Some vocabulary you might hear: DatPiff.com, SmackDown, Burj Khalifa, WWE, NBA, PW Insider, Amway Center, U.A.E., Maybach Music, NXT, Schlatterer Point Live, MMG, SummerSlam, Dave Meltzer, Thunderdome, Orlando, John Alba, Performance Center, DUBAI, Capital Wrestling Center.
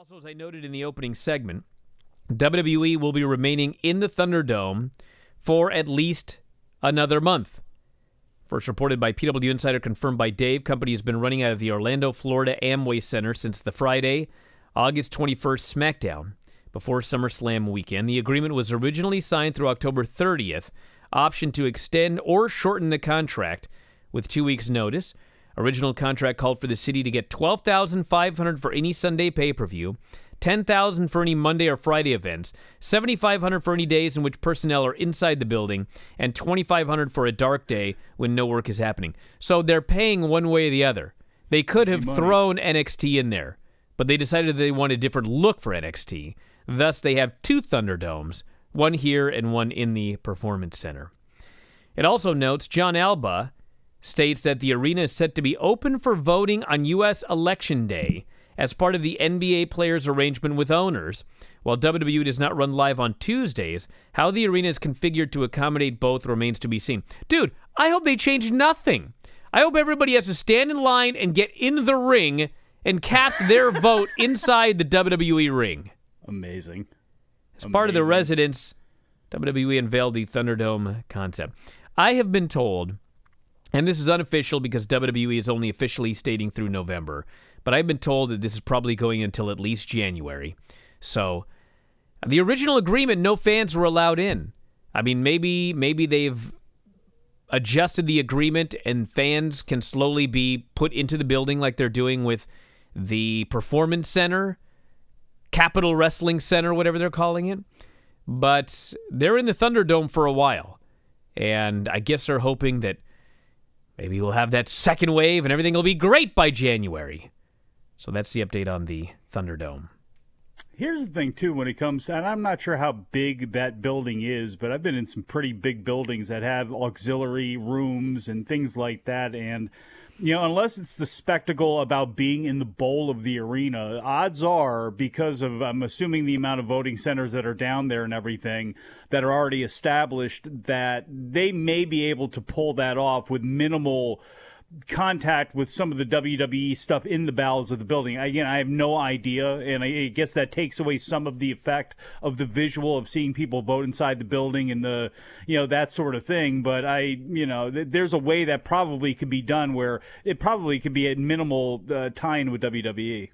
Also, as I noted in the opening segment, WWE will be remaining in the Thunderdome for at least another month. First reported by PW Insider, confirmed by Dave, company has been running out of the Orlando, Florida Amway Center since the Friday, August 21st SmackDown before SummerSlam weekend. The agreement was originally signed through October 30th, option to extend or shorten the contract with 2 weeks' notice. Original contract called for the city to get $12,500 for any Sunday pay-per-view, $10,000 for any Monday or Friday events, $7,500 for any days in which personnel are inside the building, and $2,500 for a dark day when no work is happening. So they're paying one way or the other. They could have thrown NXT in there, but they decided they wanted a different look for NXT. Thus, they have two Thunderdomes, one here and one in the Performance Center. It also notes John Alba states that the arena is set to be open for voting on U.S. Election Day as part of the NBA players' arrangement with owners. While WWE does not run live on Tuesdays, how the arena is configured to accommodate both remains to be seen. Dude, I hope they change nothing. I hope everybody has to stand in line and get in the ring and cast their vote inside the WWE ring. Amazing. As part of the residents, WWE unveiled the Thunderdome concept. I have been told, and this is unofficial because WWE is only officially stating through November, but I've been told that this is probably going until at least January. So the original agreement, no fans were allowed in. I mean, maybe they've adjusted the agreement and fans can slowly be put into the building like they're doing with the Performance Center, Capital Wrestling Center, whatever they're calling it. But they're in the Thunderdome for a while, and I guess they're hoping that maybe we'll have that second wave and everything will be great by January. So that's the update on the Thunderdome. Here's the thing, too, when it comes, and I'm not sure how big that building is, but I've been in some pretty big buildings that have auxiliary rooms and things like that, and, you know, unless it's the spectacle about being in the bowl of the arena, odds are, because of, I'm assuming, the amount of voting centers that are down there and everything that are already established, that they may be able to pull that off with minimal contact with some of the WWE stuff in the bowels of the building. Again, I have no idea, and I guess that takes away some of the effect of the visual of seeing people vote inside the building and the, you know, that sort of thing. But I, you know, there's a way that probably could be done where it probably could be a minimal tie-in with WWE.